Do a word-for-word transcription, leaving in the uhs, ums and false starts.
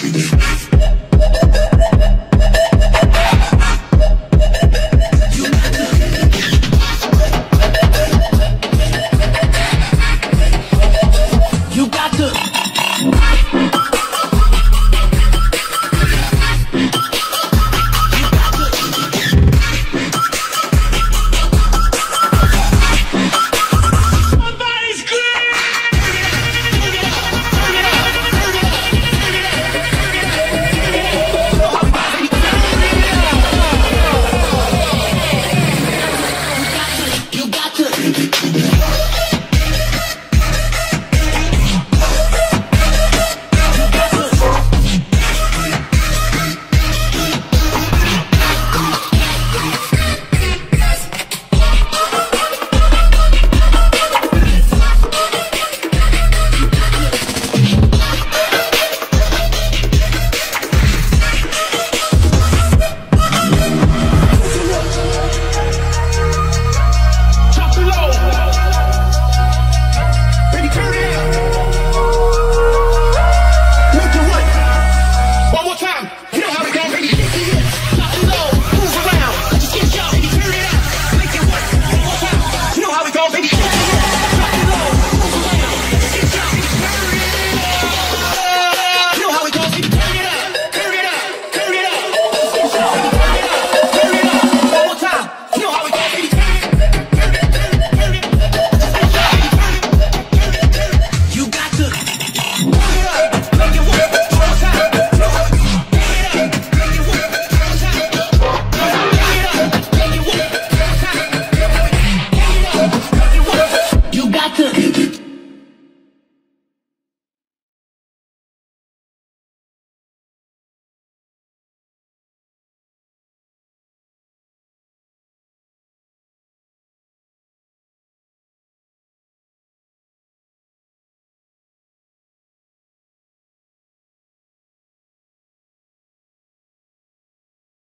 between you.